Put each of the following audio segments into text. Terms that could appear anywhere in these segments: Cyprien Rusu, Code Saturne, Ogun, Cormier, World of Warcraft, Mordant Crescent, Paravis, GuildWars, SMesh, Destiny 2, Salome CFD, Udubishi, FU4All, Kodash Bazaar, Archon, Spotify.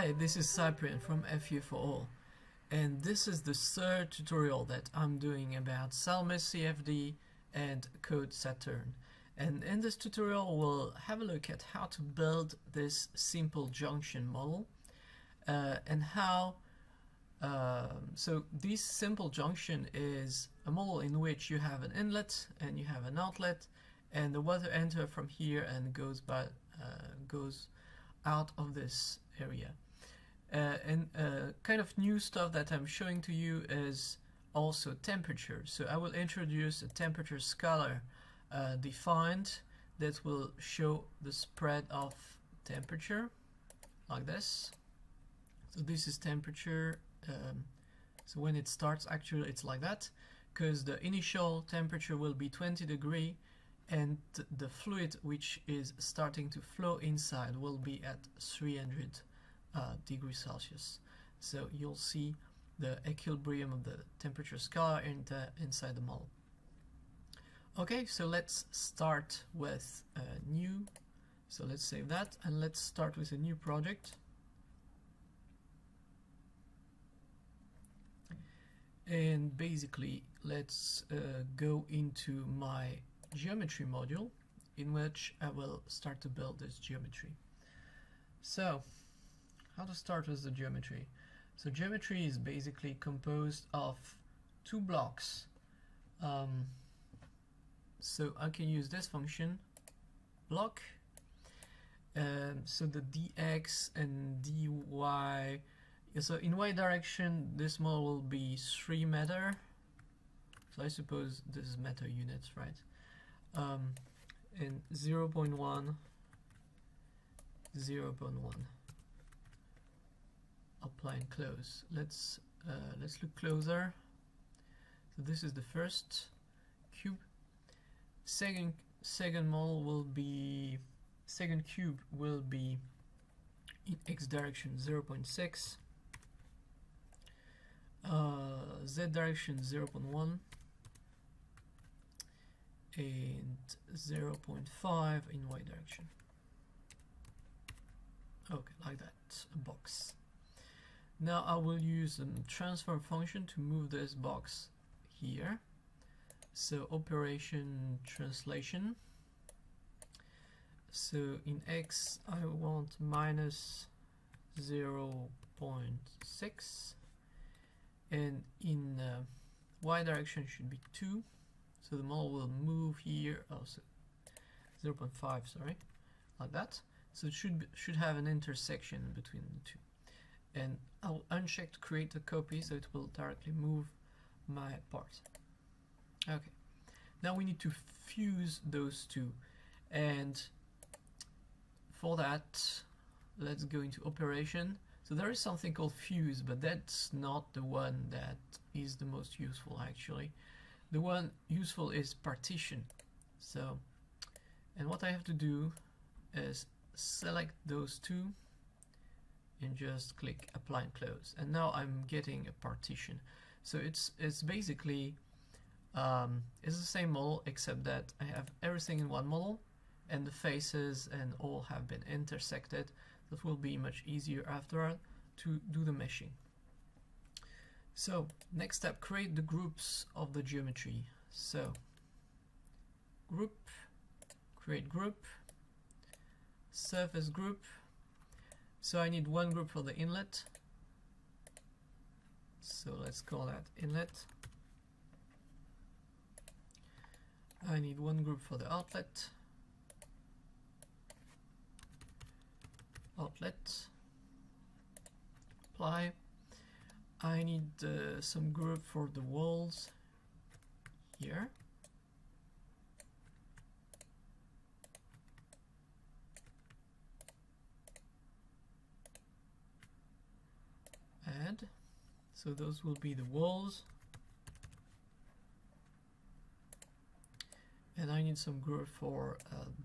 Hi, this is Cyprian from FU4All, and this is the third tutorial that I'm doing about Salome CFD and Code Saturne. And in this tutorial we'll have a look at how to build this simple junction model and how... So this simple junction is a model in which you have an inlet and you have an outlet, and the water enters from here and goes out of this area. Kind of new stuff that I'm showing to you is also temperature. So I will introduce a temperature scalar defined that will show the spread of temperature like this. So this is temperature. So when it starts, actually it's like that, because the initial temperature will be 20°, and the fluid which is starting to flow inside will be at 300°C. So you'll see the equilibrium of the temperature scalar inside the model. Okay, so let's start with a new. So let's save that and let's start with a new project. And basically, let's go into my geometry module, in which I will start to build this geometry. So how to start with the geometry? So geometry is basically composed of two blocks. So I can use this function block. So the dx and dy. So in y direction, this model will be 3 meters. So I suppose this is meter units, right? And 0.1, 0.1. Apply and close. Let's look closer. So this is the first cube. Second cube will be in x direction 0.6, z direction 0.1, and 0.5 in y direction. Okay, like that, a box. Now I will use a transform function to move this box here. So operation translation. So in x I want -0.6, and in y direction should be 2, so the model will move here also 0.5, sorry, like that. So it should have an intersection between the two, and I'll uncheck to create a copy, so it will directly move my part. Okay, now we need to fuse those two, and for that, let's go into operation. So there is something called fuse, but that's not the one that is the most useful actually. The one useful is partition. So, and what I have to do is select those two and just click apply and close. And now I'm getting a partition. So it's basically it's the same model, except that I have everything in one model, and the faces and all have been intersected. That will be much easier after to do the meshing. So next step, create the groups of the geometry. So group, create group, surface group. So I need one group for the inlet. So let's call that inlet. I need one group for the outlet. Apply. I need some group for the walls here. Add. So those will be the walls. And I need some group for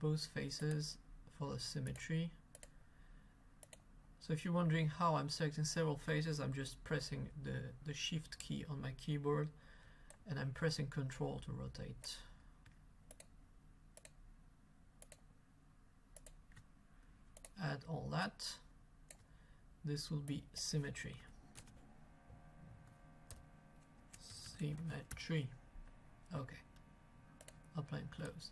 both faces for the symmetry. So if you're wondering how I'm selecting several faces, I'm just pressing the shift key on my keyboard, and I'm pressing Ctrl to rotate. Add all that. this will be symmetry. Symmetry. Okay. Apply and close.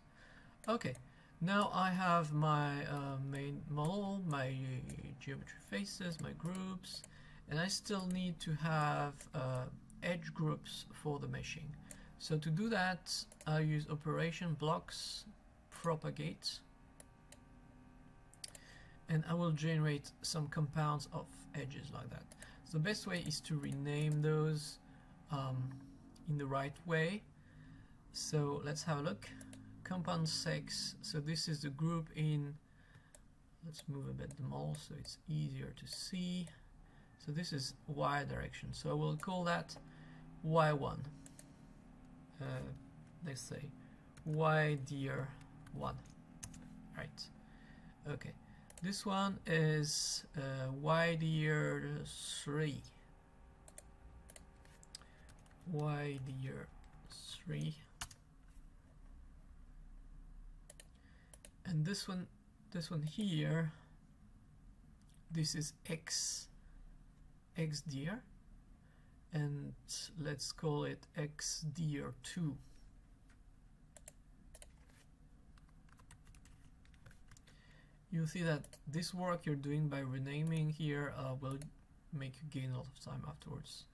Okay. Now I have my main model, my geometry faces, my groups, and I still need to have edge groups for the meshing. So to do that, I use operation blocks, propagate, and I will generate some compounds of edges like that. So the best way is to rename those in the right way. So let's have a look. Compound 6, so this is the group in, let's move a bit the model so it's easier to see. So this is Y direction, so I will call that Y1. Let's say YDR1. Right. Okay. This one is YDR3. YDR3. And this one here, this is XDR, and let's call it XDR2. You'll see that this work you're doing by renaming here will make you gain a lot of time afterwards.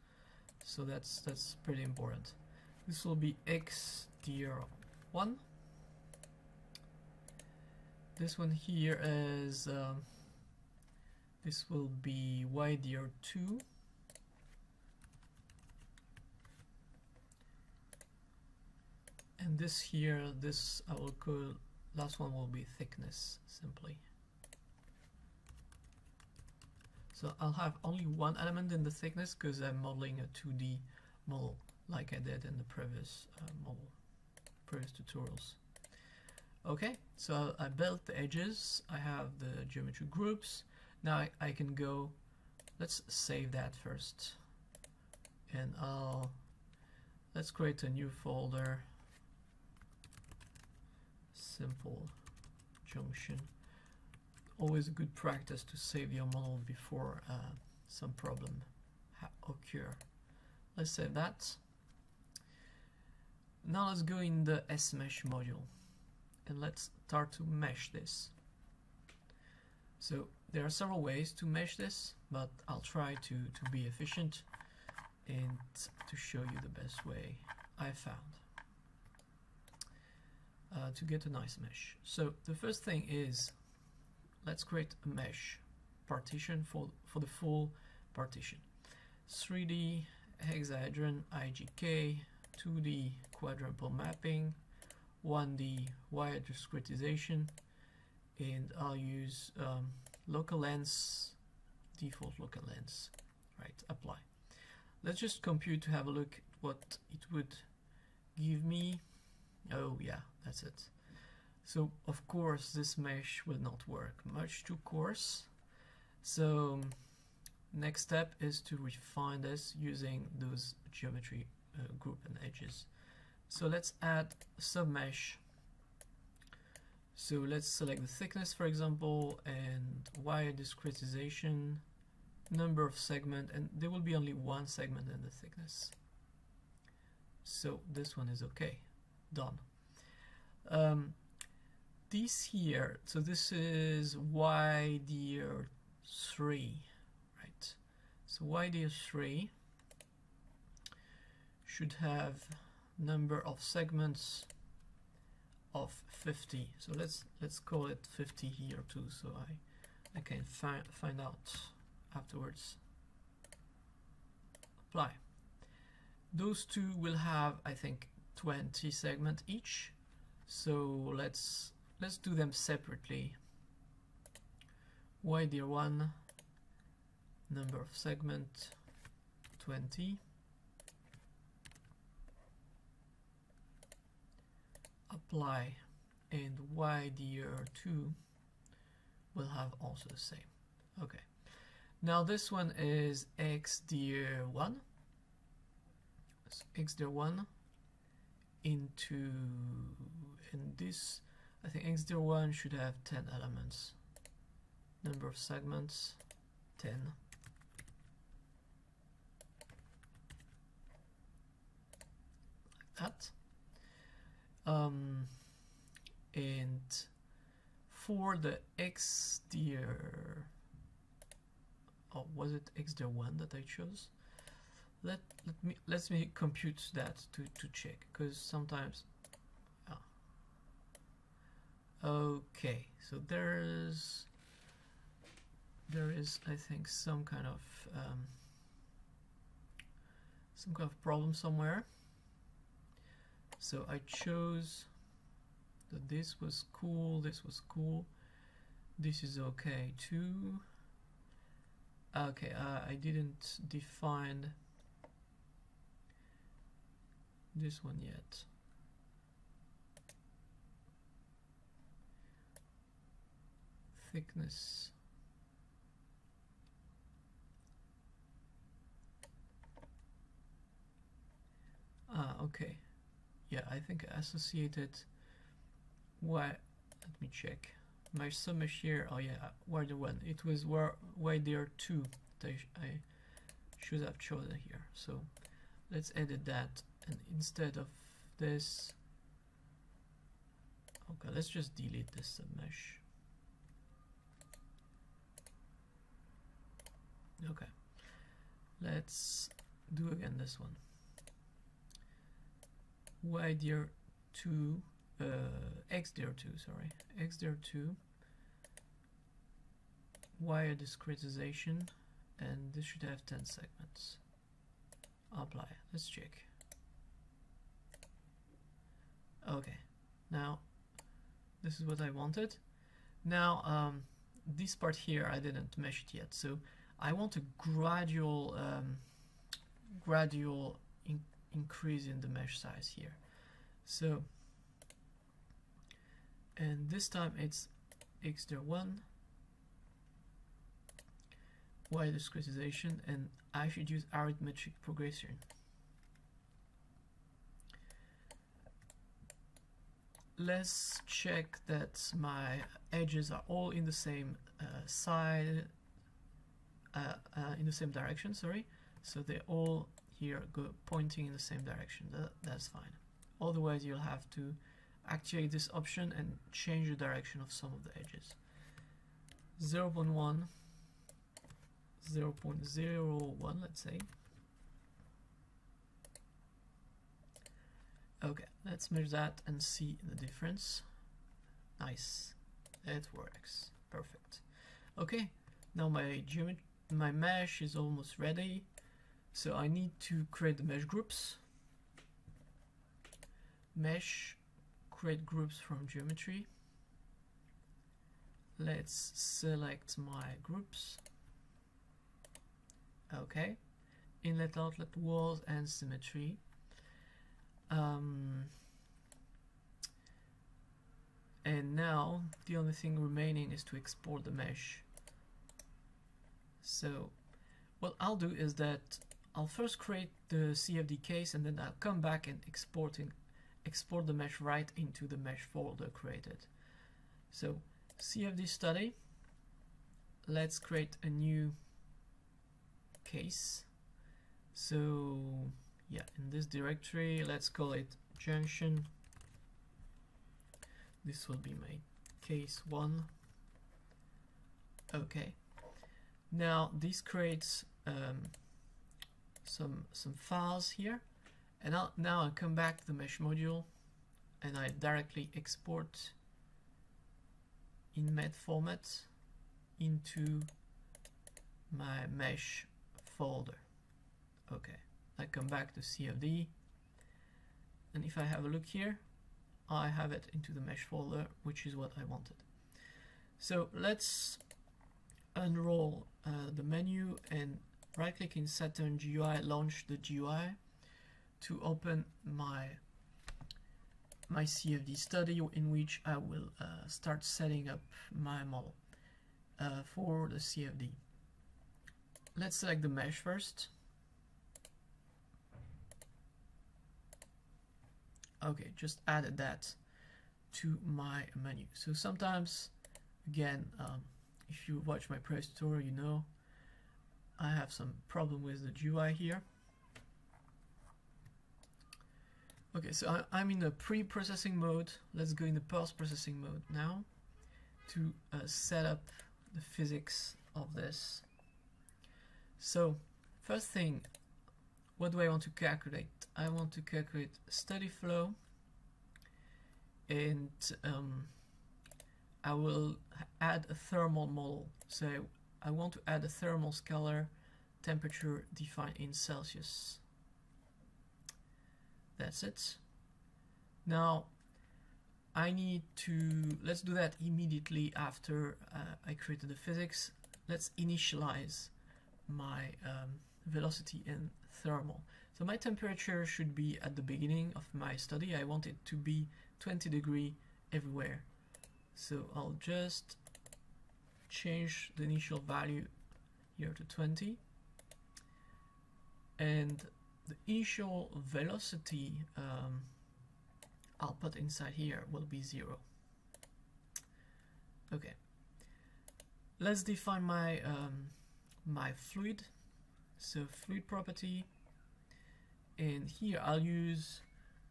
So that's pretty important. This will be XDR1. This one here is, this will be YDR2, and this here, this I will call, last one will be thickness, simply. So I'll have only one element in the thickness because I'm modeling a 2D model like I did in the previous previous tutorials. Okay, so I built the edges, I have the geometry groups, now I can go, let's save that first, and let's create a new folder, simple junction. Always a good practice to save your model before some problem occur. Let's save that. Now let's go in the SMesh module. And let's start to mesh this. So there are several ways to mesh this, but I'll try to be efficient and to show you the best way I found to get a nice mesh. So the first thing is, let's create a mesh partition for the full partition. 3D hexahedron IGK, 2D quadruple mapping, 1D wire discretization, and I'll use local lens, default local lens. Right, apply. Let's just compute to have a look what it would give me. Oh yeah, that's it. So of course this mesh will not work, much too coarse. So next step is to refine this using those geometry group and edges. So let's add submesh. So let's select the thickness, for example, and wire discretization, number of segment, and there will be only one segment in the thickness. So this one is okay. Done. This here, so this is YDR3, right? So YDR3 should have number of segments of 50, so let's call it 50 here too, so I can find out afterwards. Apply. Those two will have, I think, 20 segments each, so let's do them separately. YDR1, number of segment 20. Apply, and YDR2 will have also the same. Okay, now this one is XDR1, so XDR1 into, and this, I think XDR1 should have 10 elements, number of segments 10, at. And for the xdir, or was it xdir1 that I chose? Let me compute that to check, because sometimes. Okay, so there is I think some kind of problem somewhere. So I chose that this was cool, this was cool, this is okay too. Okay, I didn't define this one yet. Thickness. Okay. Yeah, I think I associated. Why? Let me check. My SMesh here. Oh yeah, where the 1. It was why there are 2. I should have chosen here. So let's edit that, and instead of this. Okay, let's just delete this SMesh. Okay, let's do again this one. Ydir2, xdir2, sorry, xdir2. Wire discretization, and this should have 10 segments. Apply. Let's check. Okay, now this is what I wanted. Now this part here I didn't mesh it yet, so. I want a gradual increase in the mesh size here. So, and this time it's xdir1, y discretization, and I should use arithmetic progression. Let's check that my edges are all in the same side. In the same direction, sorry, so they all here go pointing in the same direction. That's fine. Otherwise you'll have to activate this option and change the direction of some of the edges. 0.1, 0.01, let's say. Okay, let's measure that and see the difference. Nice, it works, perfect. Okay, now my mesh is almost ready, so I need to create the mesh groups. Mesh, create groups from geometry. Let's select my groups. Okay, inlet, outlet, walls, and symmetry. And now the only thing remaining is to export the mesh. So what I'll do is that I'll first create the CFD case, and then I'll come back and export the mesh right into the mesh folder created. So CFD study, let's create a new case. So yeah, in this directory, let's call it junction. This will be my case 1. Okay. Now this creates some files here, and now I come back to the mesh module, and I directly export in .met format into my mesh folder. Okay, I come back to CFD, and if I have a look here, I have it into the mesh folder, which is what I wanted. So let's unroll the menu and right click in Saturne GUI, launch the GUI to open my CFD study, in which I will start setting up my model for the CFD. Let's select the mesh first. Okay, just added that to my menu. So sometimes, again, if you watch my previous tutorial, you know I have some problem with the GUI here. Okay, so I'm in a pre-processing mode. Let's go in the post-processing mode now to set up the physics of this. So first thing, what do I want to calculate? I want to calculate study flow, and I will add a thermal model. So I want to add a thermal scalar, temperature defined in Celsius. That's it. Now I need to, let's do that immediately after I created the physics. Let's initialize my velocity and thermal. So my temperature should be at the beginning of my study. I want it to be 20 degrees everywhere. So I'll just change the initial value here to 20, and the initial velocity I'll put inside here will be 0. Okay, let's define my my fluid. So fluid property, and here I'll use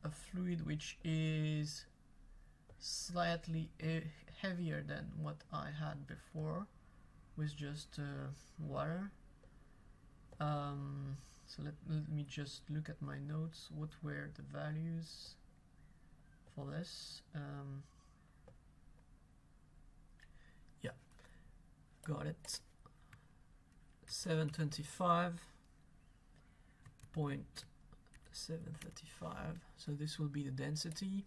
a fluid which is slightly heavier than what I had before with just water. So let me just look at my notes. What were the values for this? Yeah, got it. 725.735. So this will be the density.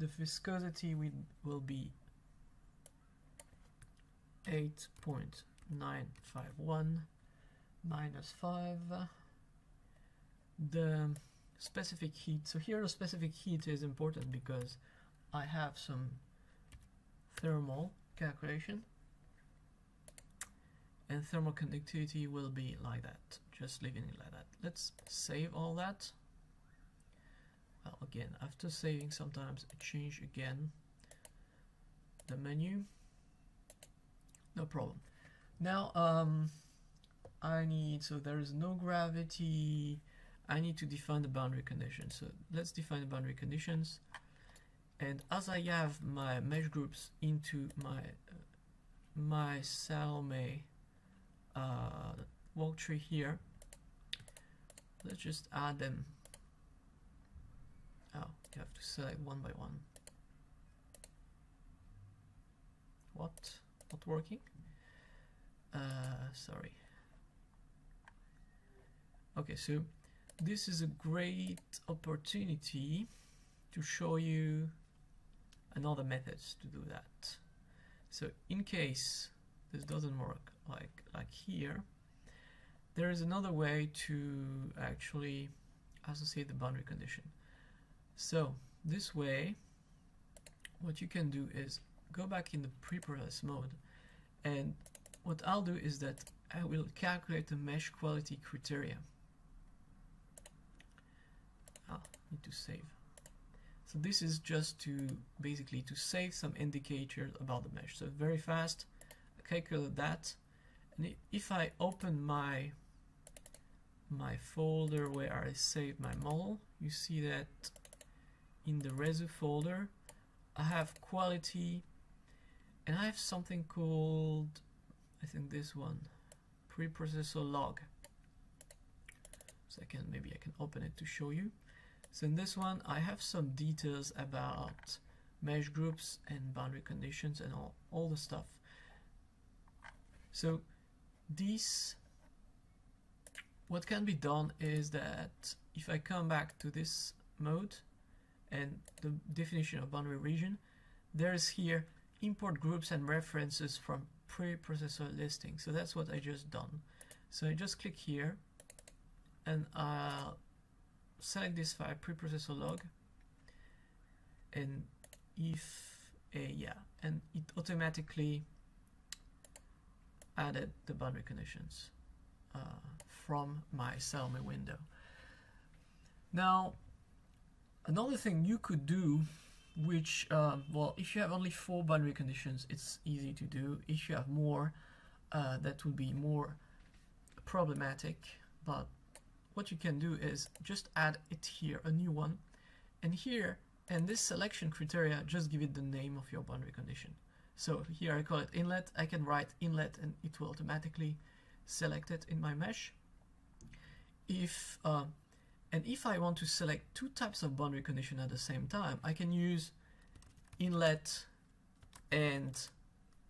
The viscosity will be 8.951 minus 5. The specific heat, so here the specific heat is important because I have some thermal calculation, and thermal conductivity will be like that, just leaving it like that. Let's save all that. Well, again, after saving sometimes I change again the menu, no problem. Now I need, so there is no gravity. I need to define the boundary conditions. So let's define the boundary conditions. And as I have my mesh groups into my my Salome walkthrough here, let's just add them. Oh, you have to select one by one. What? Not working? Sorry. Okay, so this is a great opportunity to show you another methods to do that. So in case this doesn't work, like here, there is another way to actually associate the boundary condition. So this way, what you can do is go back in the pre-process mode, and what I'll do is that I will calculate the mesh quality criteria. Need to save. So this is just to basically to save some indicators about the mesh. So very fast, I calculate that, and if I open my folder where I saved my model, you see that in the resu folder I have quality, and I have something called, I think this one, preprocessor log. So I can, maybe I can open it to show you. So in this one, I have some details about mesh groups and boundary conditions and all the stuff. So this, what can be done is that if I come back to this mode and the definition of boundary region, there is here import groups and references from preprocessor listing. So that's what I just done. So I just click here and I'll select this file, preprocessor log, and it automatically added the boundary conditions from my Salome window. Now, another thing you could do, which well, if you have only 4 boundary conditions, it's easy to do. If you have more, that would be more problematic, but what you can do is just add it here, a new one, And here, and this selection criteria, just give it the name of your boundary condition. So here I call it inlet. I can write inlet and it will automatically select it in my mesh. If I want to select two types of boundary condition at the same time, I can use inlet and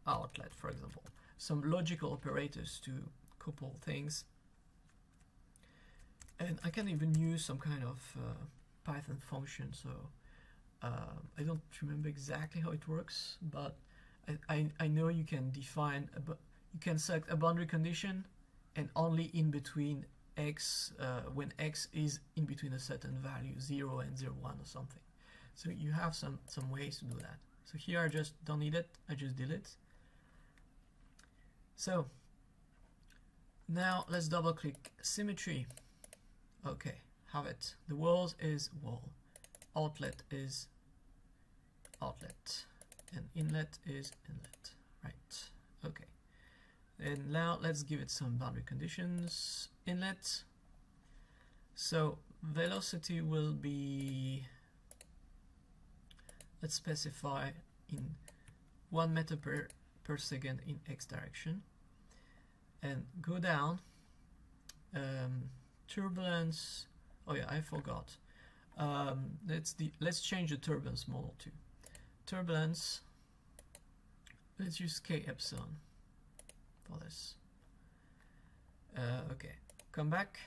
outlet, for example, some logical operators to couple things. And I can even use some kind of Python function. So I don't remember exactly how it works, but I know you can define, you can select a boundary condition and only in between x, when x is in between a certain value, 0 and 0, 1 or something. So you have some ways to do that. So here I just don't need it, I just delete. So now let's double click symmetry. Okay, have it. The walls is wall, outlet is outlet, and inlet is inlet, right? Okay. And now let's give it some boundary conditions. Inlet. So velocity will be, let's specify in 1 meter per second in X direction, and go down. Turbulence. Oh yeah, I forgot. Let's change the turbulence model to turbulence. Let's use K epsilon for this. Okay, come back.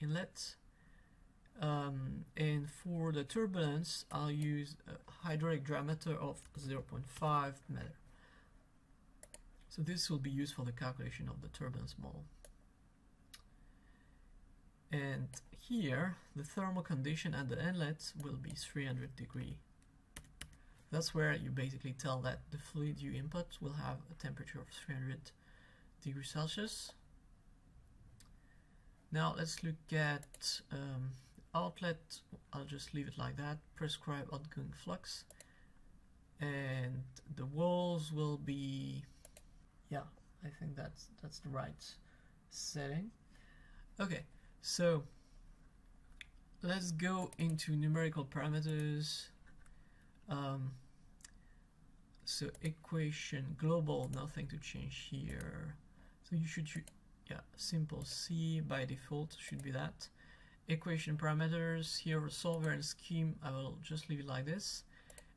Inlet. And for the turbulence, I'll use a hydraulic diameter of 0.5 meter. So this will be used for the calculation of the turbulence model. And here, the thermal condition at the inlet will be 300 degrees. That's where you basically tell that the fluid you input will have a temperature of 300 degrees Celsius. Now let's look at outlet. I'll just leave it like that. Prescribe outgoing flux, and the walls will be, yeah, I think that's the right setting. Okay, so let's go into numerical parameters. So equation global, nothing to change here. So you should, yeah, simple C by default should be that. Equation parameters, here solver and scheme, I will just leave it like this.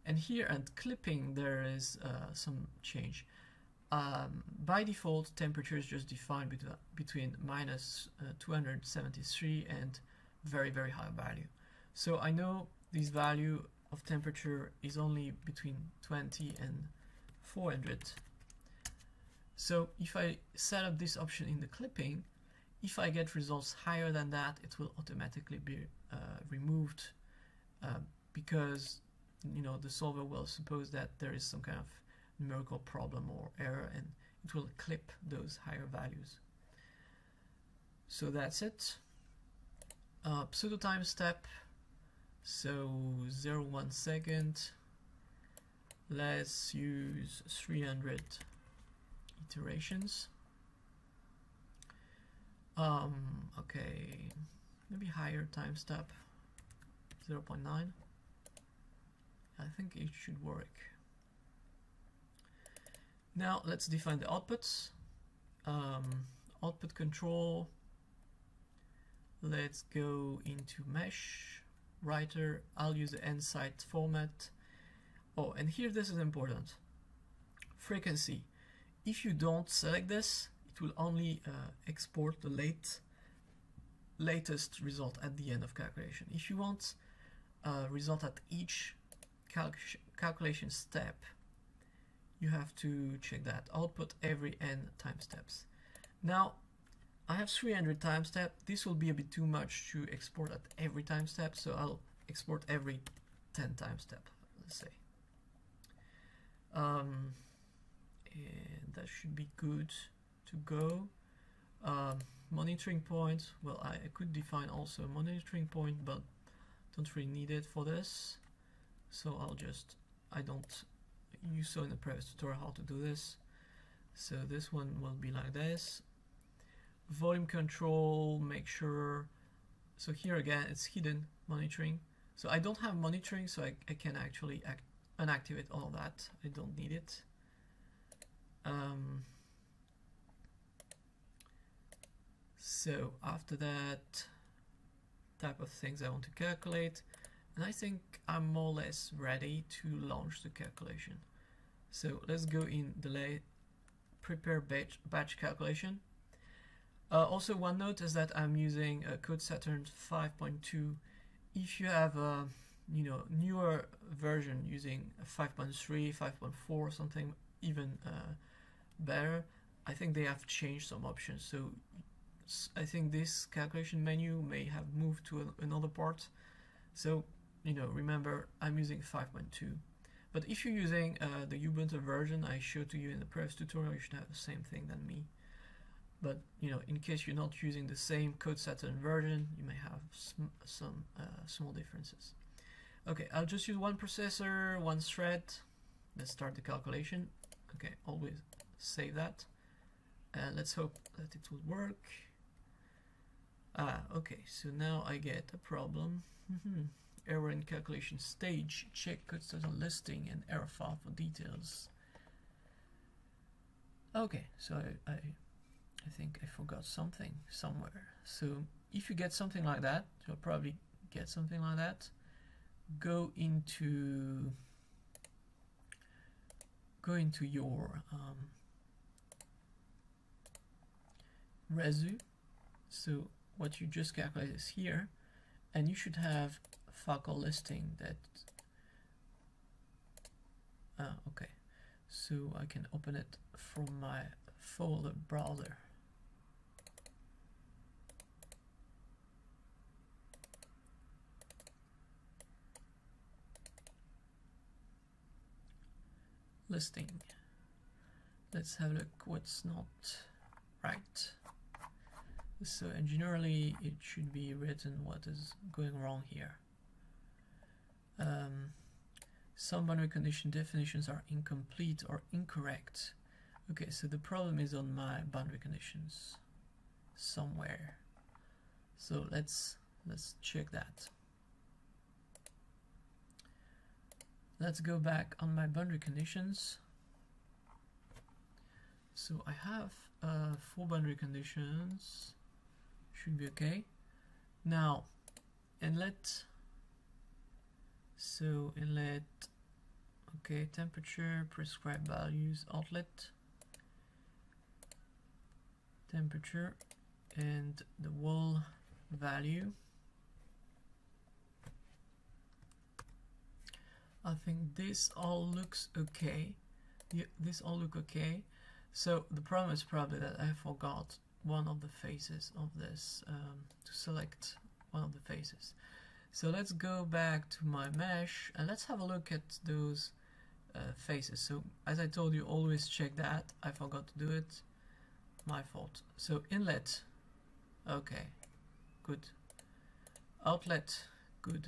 And here at clipping, there is some change. By default, temperature is just defined between minus 273 and very, very high value. So I know this value of temperature is only between 20 and 400. So if I set up this option in the clipping, if I get results higher than that, it will automatically be removed because, you know, the solver will suppose that there is some kind of numerical problem or error, and it will clip those higher values. So that's it. Pseudo time step, so 0.1 second. Let's use 300 iterations. Okay, maybe higher time step, 0.9. I think it should work. Now let's define the outputs. Output control, let's go into mesh writer. I'll use the nSight format. Oh, and here this is important, frequency. If you don't select this, it will only export the latest result at the end of calculation. If you want a result at each calculation step, you have to check that. Output every n time steps. Now I have 300 time step. This will be a bit too much to export at every time step, so I'll export every 10 time step, let's say. And that should be good to go. Monitoring point, well, I could define also a monitoring point, but don't really need it for this. So I'll just, I don't, you saw in the previous tutorial how to do this. So this one will be like this. Volume control, make sure, so here again it's hidden monitoring. So I don't have monitoring, so I can actually unactivate all that. I don't need it. So after that, type of things I want to calculate, and I think I'm more or less ready to launch the calculation. So let's go in delay, prepare batch calculation. Also, one note is that I'm using Code Saturne 5.2. If you have a newer version using 5.3, 5.4, something even better, I think they have changed some options. So I think this calculation menu may have moved to another part. So remember, I'm using 5.2. But if you're using the Ubuntu version I showed to you in the previous tutorial, you should have the same thing than me. But in case you're not using the same Code Saturne version, you may have some small differences. Okay, I'll just use one processor, one thread. Let's start the calculation. Okay, always save that. And let's hope that it will work. Ah, okay, so now I get a problem. Error in calculation stage. Check Code Saturne listing and error file for details. Okay, so I think I forgot something somewhere. So if you get something like that, you'll probably get something like that. Go into your resu. So what you just calculated is here, and you should have feaforall listing that. Okay, so I can open it from my folder browser. Listing. Let's have a look what's not right. So generally it should be written what is going wrong here. Some boundary condition definitions are incomplete or incorrect. Okay, so the problem is on my boundary conditions somewhere. So let's check that. Let's go back on my boundary conditions. So I have 4 boundary conditions. Should be okay. Now inlet, okay, temperature, prescribed values, outlet, temperature, and the wall value. I think this all looks okay. Yeah, this all look okay. So the problem is probably that I forgot one of the faces of this, to select one of the faces. So let's go back to my mesh and let's have a look at those faces. So as I told you, always check that. I forgot to do it. My fault. So inlet, okay, good. Outlet, good.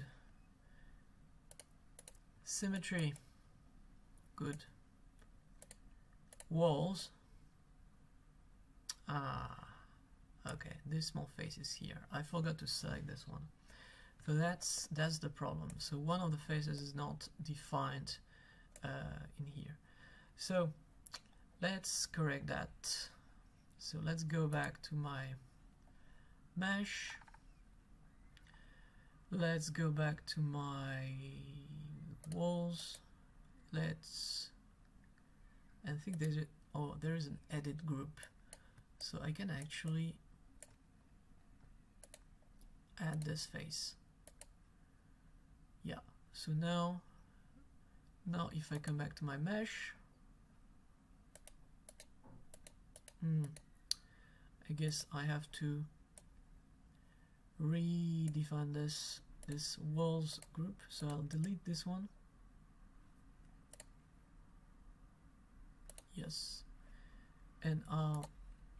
Symmetry, good. Walls, okay, this small face is here. I forgot to select this one. So that's the problem. So one of the faces is not defined in here. So let's correct that. So let's go back to my mesh. Let's go back to my walls. I think there's a, there is an edit group. So I can actually add this face. Yeah, so now if I come back to my mesh, I guess I have to redefine this walls group, so I'll delete this one. Yes, and I'll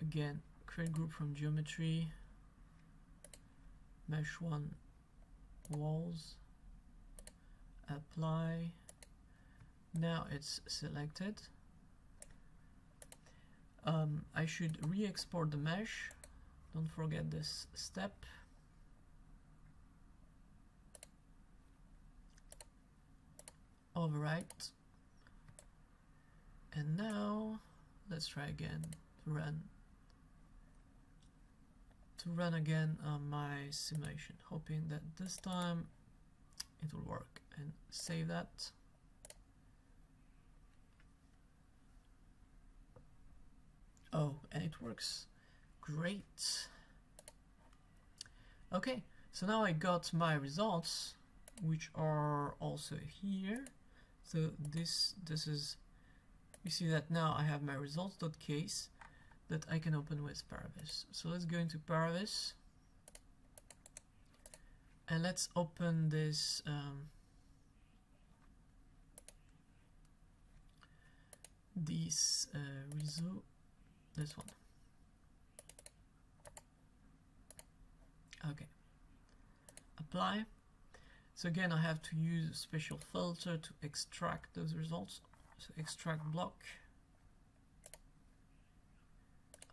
again create group from geometry, mesh one, walls, apply. Now it's selected. I should re-export the mesh. Don't forget this step. overwrite. And now let's try again to run again on my simulation, hoping that this time it will work, and save that. Oh, and it works. Great. Okay, so now I got my results, which are also here. So this is, you see that now I have my results.case that I can open with Paravis. So let's go into Paravis and let's open this result, this one. Okay, apply. So again, I have to use a special filter to extract those results. So extract block,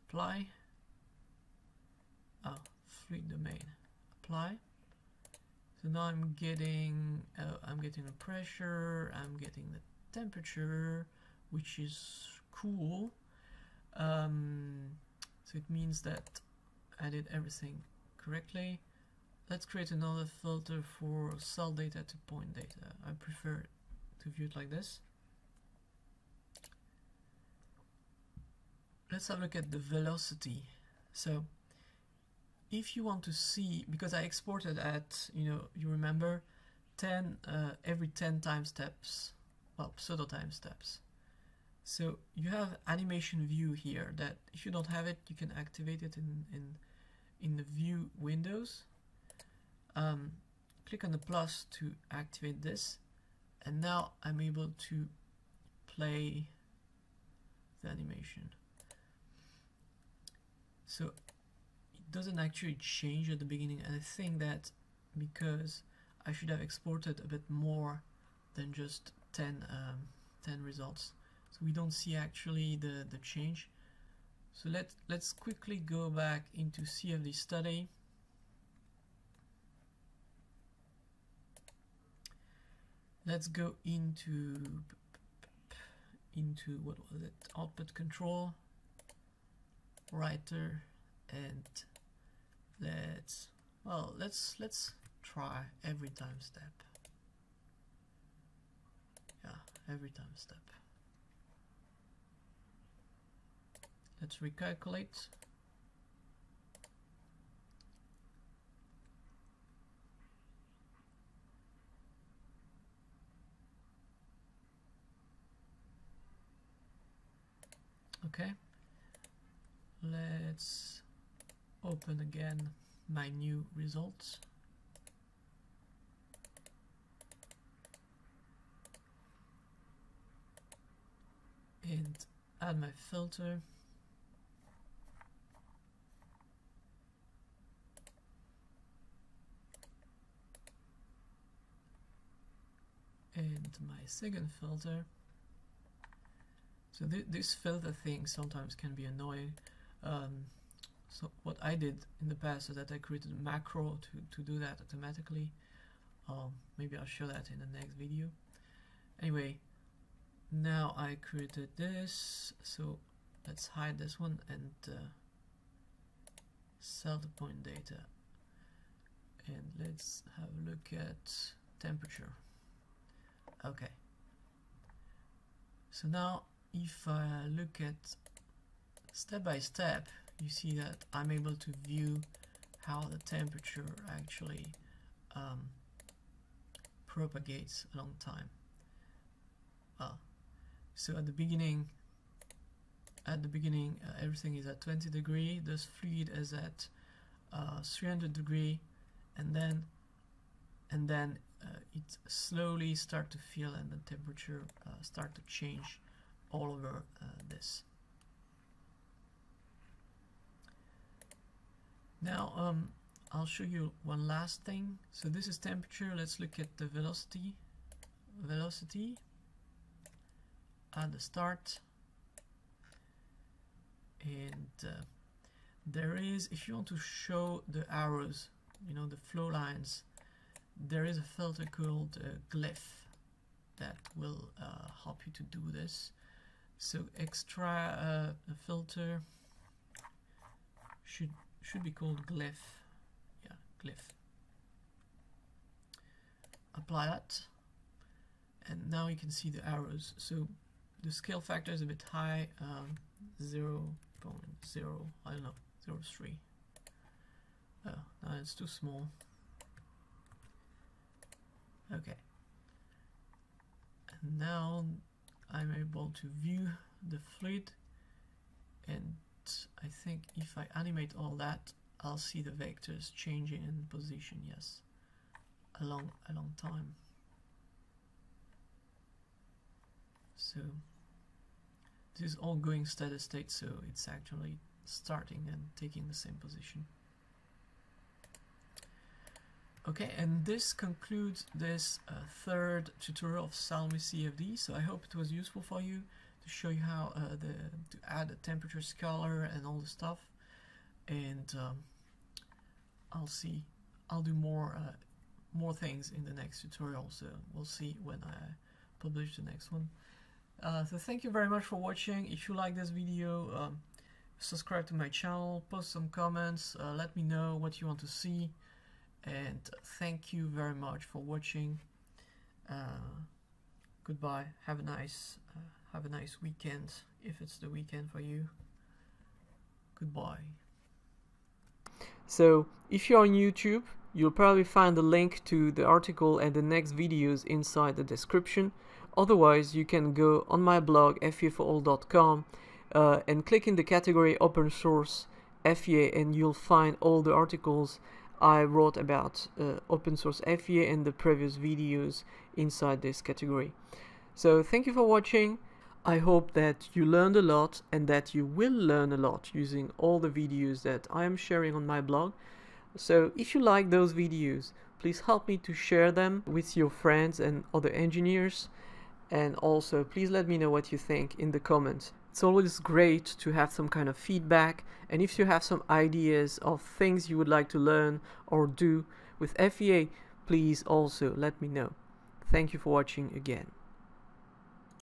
apply, fleet domain, apply. So now I'm getting the pressure, I'm getting the temperature, which is cool. So it means that I did everything correctly. Let's create another filter for cell data to point data. I prefer to view it like this. Let's have a look at the velocity. So if you want to see, because I exported at, you remember, 10 every 10 time steps, well, pseudo time steps. So you have animation view here that if you don't have it, you can activate it in the view windows. Click on the plus to activate this, and now I'm able to play the animation. So it doesn't actually change at the beginning, and I think that because I should have exported a bit more than just 10 results, so we don't see actually the change. So let's quickly go back into CFD study. Let's go into what was it? Output control, writer, and let's try every time step. Yeah, every time step. Let's recalculate. Okay, let's open again my new results. And add my filter. And my second filter. So this filter thing sometimes can be annoying. So what I did in the past is that I created a macro to do that automatically. Maybe I'll show that in the next video. Anyway, now I created this. So let's hide this one and self point data. And let's have a look at temperature. Okay. So now, if I look at step by step, you see that I'm able to view how the temperature actually propagates along time. So at the beginning, everything is at 20 degree. This fluid is at 300 degree, and then it slowly start to feel, and the temperature start to change all over this. Now I'll show you one last thing. So this is temperature. Let's look at the velocity. Velocity at the start, and there is, if you want to show the arrows, the flow lines, there is a filter called glyph. that will help you to do this. So extra filter should be called glyph. Yeah, glyph. Apply that, and now you can see the arrows. So the scale factor is a bit high, 0.0, I don't know, 0.3. Oh, no, it's too small. Okay. And now I'm able to view the fluid, and I think if I animate all that, I'll see the vectors changing in position. Yes, a long time. So this is all going steady state, so it's actually starting and taking the same position. Okay, and this concludes this third tutorial of Salome CFD. So I hope it was useful for you to show you how to add a temperature scalar and all the stuff. And I'll do more things in the next tutorial. So we'll see when I publish the next one. So thank you very much for watching. If you like this video, subscribe to my channel, post some comments, let me know what you want to see. And thank you very much for watching. Goodbye. Have a nice weekend, if it's the weekend for you. Goodbye. So if you're on YouTube, you'll probably find the link to the article and the next videos inside the description. Otherwise, you can go on my blog FU4All.com and click in the category open source FE, and you'll find all the articles I wrote about open source FE and the previous videos inside this category. So thank you for watching. I hope that you learned a lot and that you will learn a lot using all the videos that I am sharing on my blog. So if you like those videos, please help me to share them with your friends and other engineers. And also please let me know what you think in the comments. It's always great to have some kind of feedback, and if you have some ideas of things you would like to learn or do with FEA, please also let me know. Thank you for watching again.